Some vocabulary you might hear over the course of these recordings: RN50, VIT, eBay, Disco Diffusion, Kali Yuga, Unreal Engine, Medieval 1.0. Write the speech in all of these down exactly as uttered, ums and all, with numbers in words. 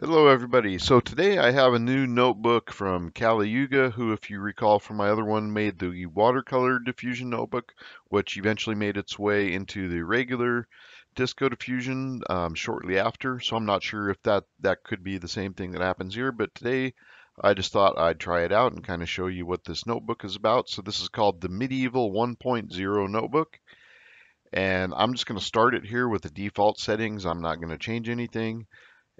Hello everybody. So today I have a new notebook from Kali Yuga, who, if you recall from my other one, made the watercolor diffusion notebook, which eventually made its way into the regular Disco Diffusion um, shortly after. So I'm not sure if that that could be the same thing that happens here, but today I just thought I'd try it out and kind of show you what this notebook is about. So this is called the Medieval one point oh notebook, and I'm just going to start it here with the default settings. I'm not going to change anything.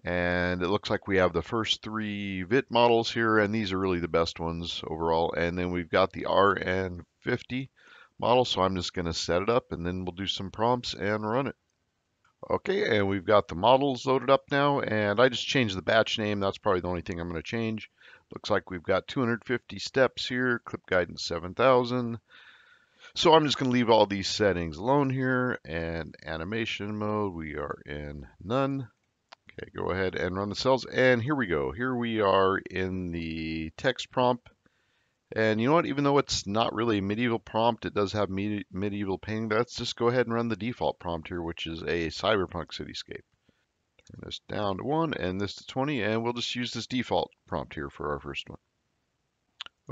And it looks like we have the first three V I T models here, and these are really the best ones overall. And then we've got the R N fifty model, so I'm just going to set it up, and then we'll do some prompts and run it. Okay, and we've got the models loaded up now, and I just changed the batch name. That's probably the only thing I'm going to change. Looks like we've got two hundred fifty steps here, clip guidance seven thousand. So I'm just going to leave all these settings alone here, and animation mode, we are in none. Okay, go ahead and run the cells, and here we go. Here we are in the text prompt, and you know what? Even though it's not really a medieval prompt, it does have med medieval painting. Let's just go ahead and run the default prompt here, which is a cyberpunk cityscape. Turn this down to one, and this to twenty, and we'll just use this default prompt here for our first one.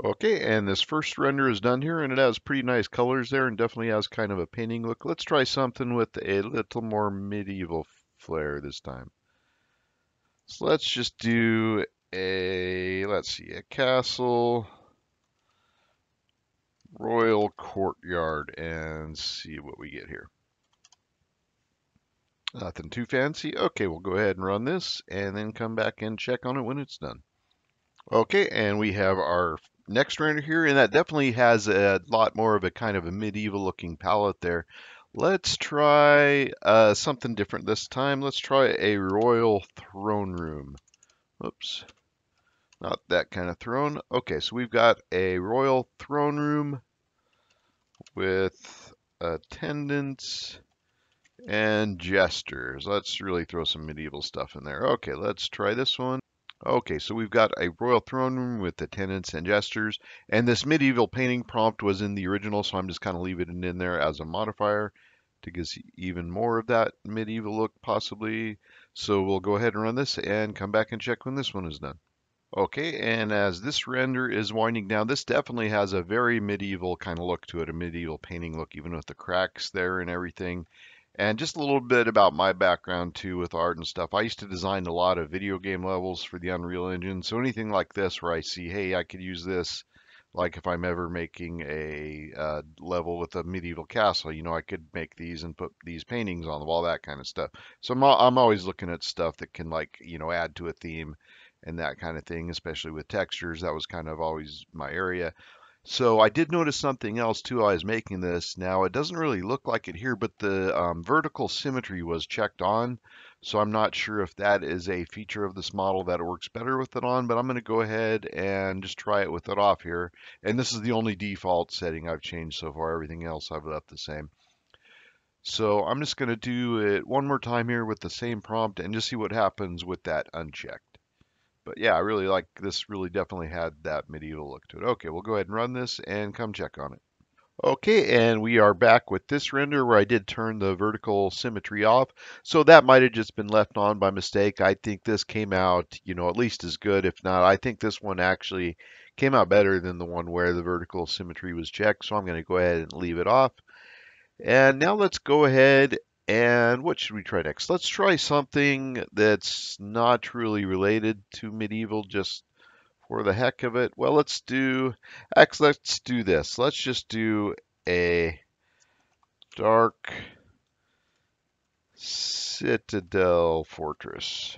Okay, and this first render is done here, and it has pretty nice colors there, and definitely has kind of a painting look. Let's try something with a little more medieval flair this time. So let's just do a, let's see, a castle, royal courtyard, and see what we get here. Nothing too fancy. Okay, we'll go ahead and run this and then come back and check on it when it's done. Okay, and we have our next render here, and that definitely has a lot more of a kind of a medieval looking palette there. Let's try uh, something different this time. Let's try a royal throne room. Oops, not that kind of throne. Okay, so we've got a royal throne room with attendants and jesters. Let's really throw some medieval stuff in there. Okay, let's try this one. Okay, so we've got a royal throne room with attendants and jesters, and this medieval painting prompt was in the original, so I'm just kind of leaving it in there as a modifier to give even more of that medieval look possibly. So we'll go ahead and run this and come back and check when this one is done. Okay, and as this render is winding down, this definitely has a very medieval kind of look to it, a medieval painting look, even with the cracks there and everything. And just a little bit about my background too with art and stuff. I used to design a lot of video game levels for the Unreal Engine. So anything like this where I see, hey, I could use this, like if I'm ever making a uh, level with a medieval castle, you know, I could make these and put these paintings on the wall, that kind of stuff. So I'm, I'm always looking at stuff that can, like, you know, add to a theme and that kind of thing, especially with textures. That was kind of always my area. So I did notice something else too. I was making this. Now it doesn't really look like it here, but the um, vertical symmetry was checked on. So I'm not sure if that is a feature of this model that it works better with it on, but I'm going to go ahead and just try it with it off here. And this is the only default setting I've changed so far. Everything else I've left the same. So I'm just going to do it one more time here with the same prompt and just see what happens with that unchecked. But yeah, I really like this. Really definitely had that medieval look to it. Okay, we'll go ahead and run this and come check on it. Okay, and we are back with this render where I did turn the vertical symmetry off. So that might have just been left on by mistake. I think this came out, you know, at least as good. If not, I think this one actually came out better than the one where the vertical symmetry was checked. So I'm going to go ahead and leave it off. And now let's go ahead and what should we try next? Let's try something that's not really related to medieval, just for the heck of it. Well, let's do, actually, let's do this. Let's just do a dark citadel fortress.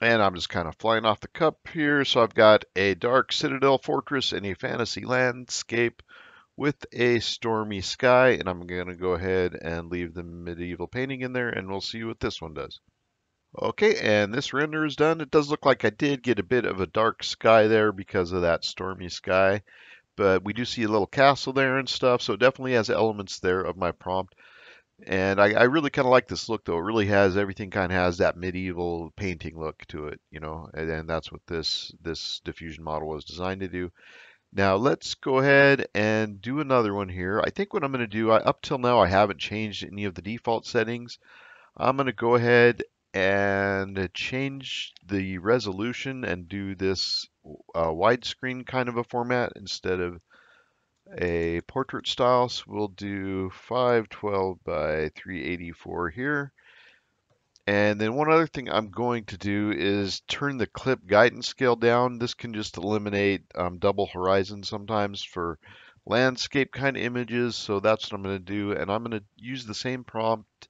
And I'm just kind of flying off the cup here. So I've got a dark citadel fortress and a fantasy landscape with a stormy sky. And I'm going to go ahead and leave the medieval painting in there, and we'll see what this one does. Okay, and this render is done. It does look like I did get a bit of a dark sky there because of that stormy sky. But we do see a little castle there and stuff. So it definitely has elements there of my prompt. And I, I really kind of like this look, though. It really has, everything kind of has that medieval painting look to it, you know, and, and that's what this, this diffusion model was designed to do. Now let's go ahead and do another one here. I think what I'm going to do, I, up till now I haven't changed any of the default settings. I'm going to go ahead and change the resolution and do this uh, widescreen kind of a format instead of a portrait style. So we'll do five twelve by three eighty-four here. And then one other thing I'm going to do is turn the clip guidance scale down. This can just eliminate um, double horizon sometimes for landscape kind of images. So that's what I'm going to do. And I'm going to use the same prompt,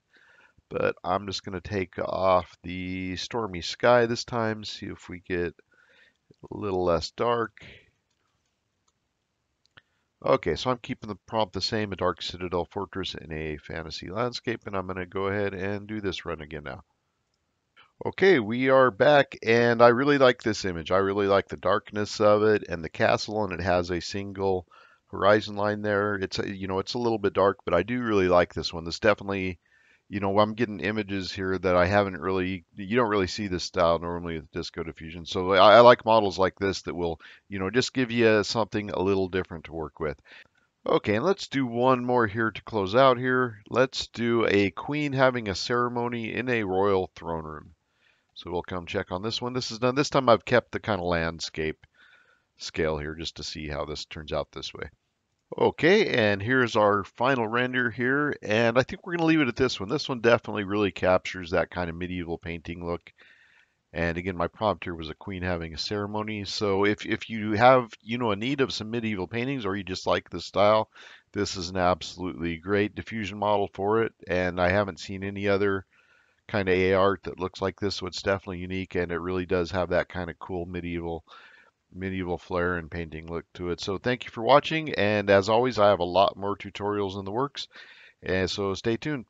but I'm just going to take off the stormy sky this time. See if we get a little less dark. Okay, so I'm keeping the prompt the same, a dark citadel fortress in a fantasy landscape, and I'm going to go ahead and do this run again now. Okay, we are back, and I really like this image. I really like the darkness of it and the castle, and it has a single horizon line there. It's, you know, it's a little bit dark, but I do really like this one. This definitely, you know, I'm getting images here that I haven't really, you don't really see this style normally with Disco Diffusion. So I, I like models like this that will, you know, just give you something a little different to work with. Okay, and let's do one more here to close out here. Let's do a queen having a ceremony in a royal throne room. So we'll come check on this one. This is done. This time I've kept the kind of landscape scale here just to see how this turns out this way. Okay, and here's our final render here, and I think we're going to leave it at this one. This one definitely really captures that kind of medieval painting look. And again, my prompt here was a queen having a ceremony. So if, if you have, you know, a need of some medieval paintings, or you just like this style, this is an absolutely great diffusion model for it. And I haven't seen any other kind of A I art that looks like this, so it's definitely unique, and it really does have that kind of cool medieval medieval flair and painting look to it. So thank you for watching, and as always, I have a lot more tutorials in the works, and so stay tuned.